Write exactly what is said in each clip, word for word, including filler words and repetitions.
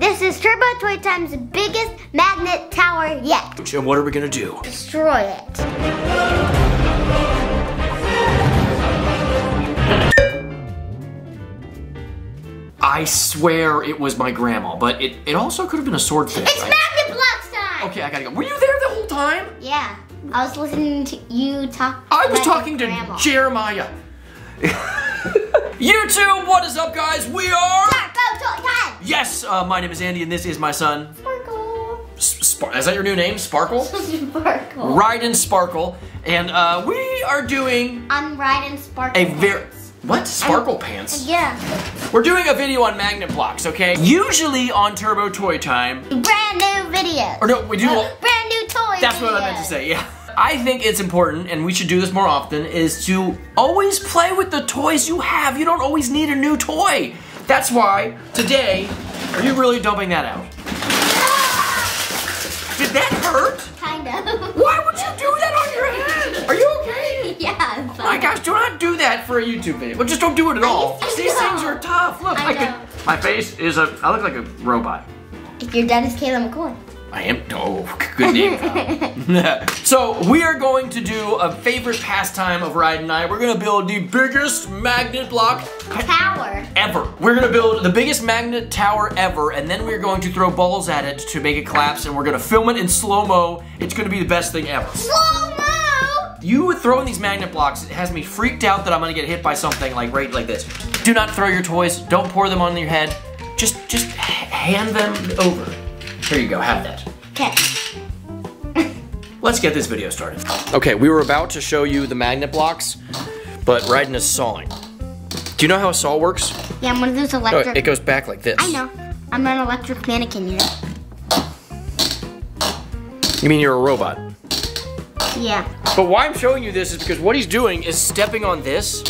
This is Turbo Toy Time's biggest magnet tower yet. And what are we gonna do? Destroy it. I swear it was my grandma, but it, it also could have been a swordfish. It's right? Magna Blocks time! Okay, I gotta go. Were you there the whole time? Yeah, I was listening to you talk I was talking to grandma. Jeremiah. YouTube, what is up, guys? We are... Yes, uh, my name is Andy, and this is my son. Sparkle. Sp is that your new name, Sparkle? Sparkle. Ryden Sparkle, and uh, we are doing. I'm Ryden Sparkle. A very what? Sparkle I'm, pants. Yeah. We're doing a video on magnet blocks, okay? Usually on Turbo Toy Time. Brand new video. Or no, we do. Well, brand new toy. That's videos. What I meant to say. Yeah. I think it's important, and we should do this more often, is to always play with the toys you have. You don't always need a new toy. That's why today, are you really dumping that out? Ah! Did that hurt? Kind of. Why would you do that on your head? Are you okay? Yeah, I'm fine. Oh my gosh, do not do that for a YouTube video. Well, just don't do it at I all. These things are tough. Look, I, I can, my face is a, I look like a robot. If your dad is Caleb McCoy. I am, oh, good name. So we are going to do a favorite pastime of Ryden and I. We're gonna build the biggest magnet block tower ever. We're gonna build the biggest magnet tower ever, and then we're going to throw balls at it to make it collapse, and we're gonna film it in slow-mo. It's gonna be the best thing ever. Slow-mo! You throwing these magnet blocks, it has me freaked out that I'm gonna get hit by something like right like this. Do not throw your toys, don't pour them on your head. Just, just hand them over. Here you go, have that. Okay. Let's get this video started. Okay, we were about to show you the magnet blocks, but Ryden is sawing. Do you know how a saw works? Yeah, I'm one of those electric... No, it goes back like this. I know. I'm an electric mannequin, you know. You mean you're a robot? Yeah. But why I'm showing you this is because what he's doing is stepping on this,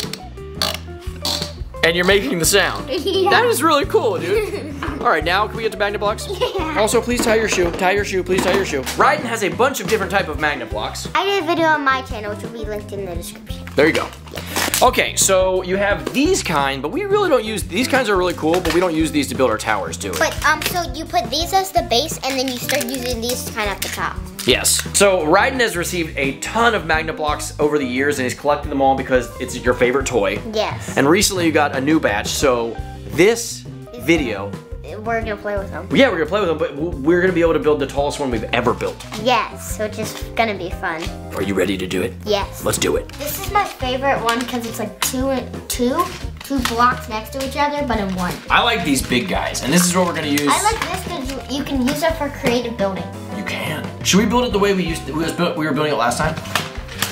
and you're making the sound. Yeah. That is really cool, dude. All right, now can we get to magnet blocks? Yeah. Also, please tie your shoe. Tie your shoe, please tie your shoe. Ryden has a bunch of different type of magnet blocks. I did a video on my channel, which will be linked in the description. There you go. Yeah. Okay, so you have these kind, but we really don't use, these kinds are really cool, but we don't use these to build our towers, do we? But, um, so you put these as the base, and then you start using these kind at the top. Yes. So Ryden has received a ton of magnet blocks over the years, and he's collected them all because it's your favorite toy. Yes. And recently you got a new batch, so this video... We're gonna play with them. Yeah, we're gonna play with them, but we're gonna be able to build the tallest one we've ever built. Yes, so it's just gonna be fun. Are you ready to do it? Yes. Let's do it. This is my favorite one because it's like two and two, two blocks next to each other, but in one. I like these big guys, and this is what we're gonna use. I like this because you can use it for creative building. You can. Should we build it the way we used to, we were building it last time?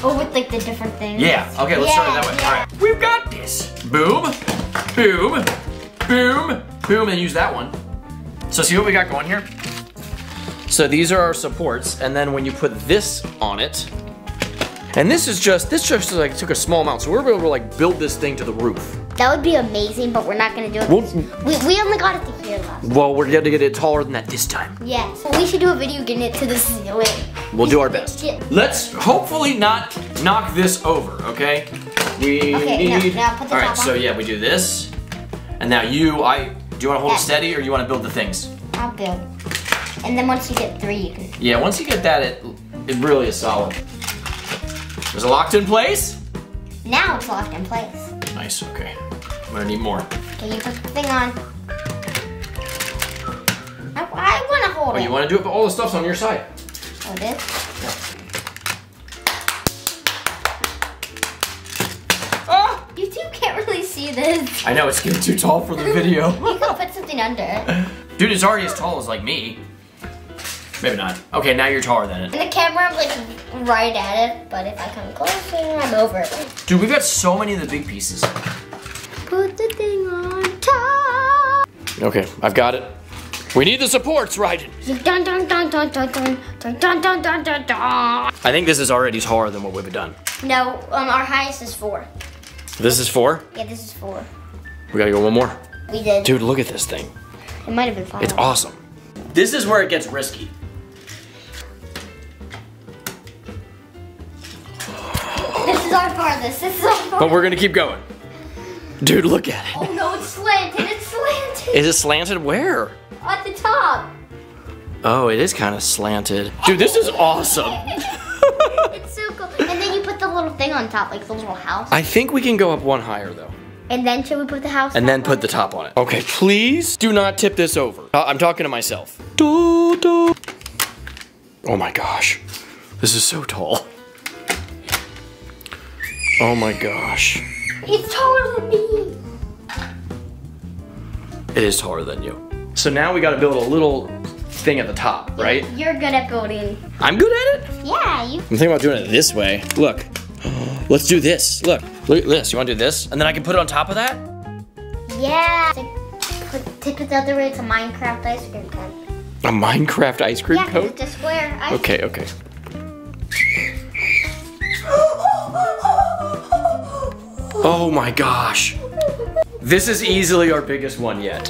Oh, with like the different things. Yeah. Okay, let's yeah, start it that way. Yeah. All right. We've got this. Boom. Boom. Boom, boom, and use that one. So see what we got going here? So these are our supports, and then when you put this on it, and this is just, this just like took a small amount, so we're able to like build this thing to the roof. That would be amazing, but we're not gonna do it. We'll, we, we only got it to here last time. Well, we're gonna get it taller than that this time. Yeah, so we should do a video getting it to the ceiling. We'll do our best. Let's hopefully not knock this over, okay? We okay, need, no, now put the all right, top on. So yeah, we do this. And now you, I, do you want to hold yeah. it steady or you want to build the things? I'll build. And then once you get three, you can. Yeah, once you get that, it it really is solid. Is it locked in place? Now it's locked in place. Nice, okay. I'm going to need more. Okay, you put the thing on. I, I want to hold oh, it. Oh, you want to do it, but all the stuff's on your side. Oh, this? Yeah. Oh! You two can't really see this. I know, it's getting too tall for the video. You can put something under it. Dude, it's already as tall as like me. Maybe not. Okay, now you're taller than it. In the camera, I'm like right at it, but if I come closer, I'm over it. Dude, we've got so many of the big pieces. Put the thing on top. Okay, I've got it. We need the supports, Ryden. Dun, dun, dun, dun, dun, dun, dun, dun, dun, dun, dun. I think this is already taller than what we've done. No, um, our highest is four. This is four? Yeah, this is four. We gotta go one more. We did. Dude, look at this thing. It might have been five. It's awesome. This is where it gets risky. This is our farthest. This is our farthest. But we're gonna keep going. Dude, look at it. Oh no, it's slanted. It's slanted. Is it slanted where? at the top. Oh, it is kind of slanted. Dude, this is awesome. It's so cool. And then you put the little thing on top, like the little house. I think we can go up one higher, though. And then should we put the house And then put the top on it. Okay, please do not tip this over. Uh, I'm talking to myself. Do, do. Oh my gosh. This is so tall. Oh my gosh. It's taller than me. It is taller than you. So now we gotta build a little thing at the top, right? You're good at building. I'm good at it? Yeah, you. I'm thinking about doing it this way. Look. Let's do this. Look. Look at this. You want to do this? And then I can put it on top of that? Yeah. Put, tip it the other way. It's a Minecraft ice cream cone. A Minecraft ice cream yeah, cone? Yeah, it's a square ice Okay, cream. okay. Oh my gosh. This is easily our biggest one yet.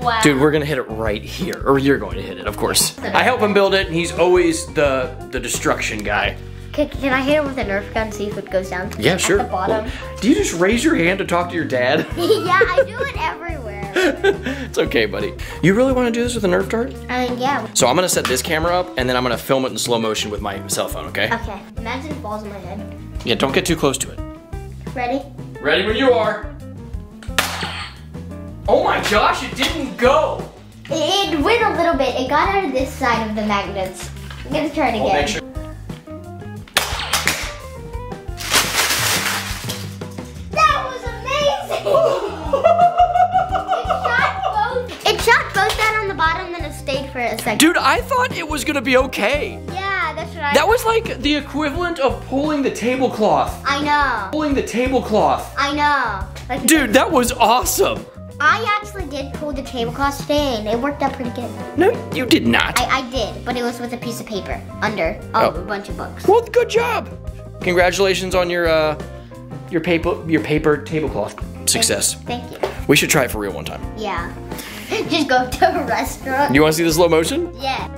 Wow. Dude, we're gonna hit it right here. Or you're going to hit it, of course. I help him build it, and he's always the, the destruction guy. Can, can I hit it with a Nerf gun and see if it goes down? Yeah, sure. At the bottom. Well, do you just raise your hand to talk to your dad? Yeah, I do it everywhere. It's okay, buddy. You really want to do this with a Nerf dart? I mean, yeah. So I'm gonna set this camera up and then I'm gonna film it in slow motion with my cell phone, okay? Okay. Imagine it falls on my head. Yeah, don't get too close to it. Ready? Ready when you are. Oh my gosh, it didn't go. It, it went a little bit. It got out of this side of the magnets. I'm gonna try it again. I'll make sure. Dude, I thought it was gonna be okay. Yeah, that's what I That thought. was like the equivalent of pulling the tablecloth. I know. Pulling the tablecloth. I know. Like, Dude, that was awesome. I actually did pull the tablecloth today and it worked out pretty good. No, you did not. I, I did, but it was with a piece of paper under oh, oh. a bunch of books. Well, good job. Congratulations on your uh, your paper your paper tablecloth success. Thank you. Thank you. We should try it for real one time. Yeah. Just go to a restaurant. You want to see the slow motion? Yeah.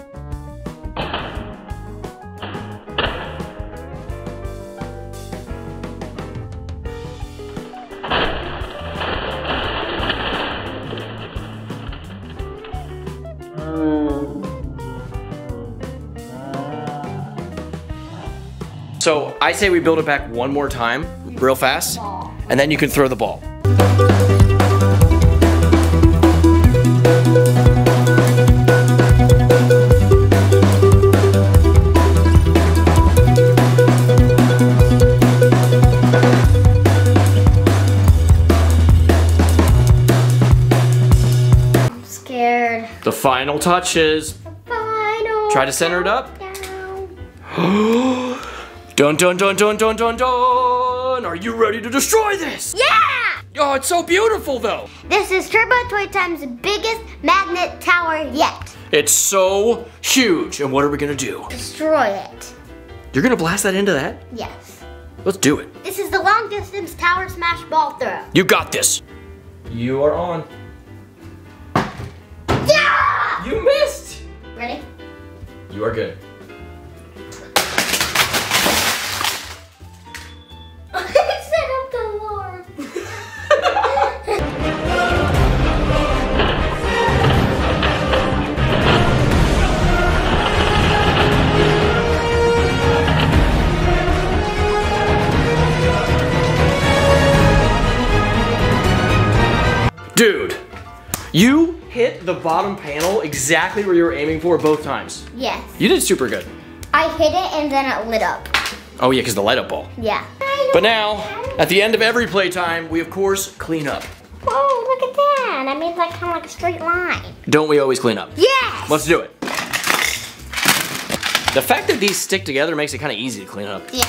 So I say we build it back one more time, real fast, and then you can throw the ball. The final touches. Final Try to center it up. Dun dun dun dun dun dun dun. Are you ready to destroy this? Yeah! Oh, it's so beautiful though. This is Turbo Toy Time's biggest magnet tower yet. It's so huge. And what are we gonna do? Destroy it. You're gonna blast that into that? Yes. Let's do it. This is the long distance tower smash ball throw. You got this. You are on. You missed! Ready? You are good. I set up the alarm. Dude, you hit the bottom panel exactly where you were aiming for both times. Yes. You did super good. I hit it and then it lit up. Oh yeah, because the light up ball. Yeah. But now, at the end of every playtime, we of course clean up. Oh, look at that. I made like kind of like a straight line. Don't we always clean up? Yes. Let's do it. The fact that these stick together makes it kind of easy to clean up. Yeah.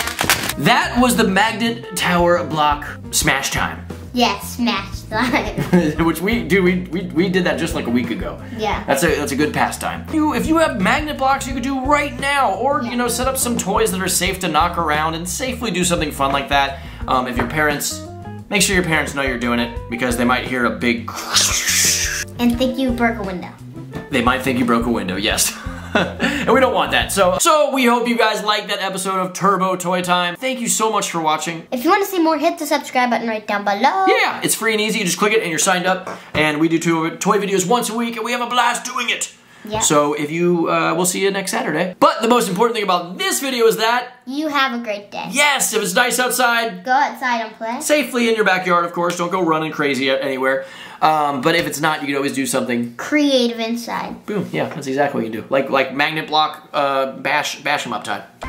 That was the magnet tower block smash time. Yes, smash time. Which we do, we, we we did that just like a week ago. Yeah. That's a that's a good pastime. You, if you have magnet blocks, you could do right now, or yeah. you know, set up some toys that are safe to knock around and safely do something fun like that. Um, if your parents, make sure your parents know you're doing it because they might hear a big and think you broke a window. They might think you broke a window. Yes. And we don't want that. So, so we hope you guys liked that episode of Turbo Toy Time. Thank you so much for watching. If you want to see more, hit the subscribe button right down below. Yeah, it's free and easy. You just click it and you're signed up. And we do two toy videos once a week and we have a blast doing it. Yep. So if you, uh, we'll see you next Saturday. But the most important thing about this video is that you have a great day. Yes, if it's nice outside, go outside and play. Safely in your backyard, of course. Don't go running crazy anywhere. Um, but if it's not, you can always do something creative inside. Boom, yeah, that's exactly what you can do. Like like magnet block, uh, bash, bash 'em up time.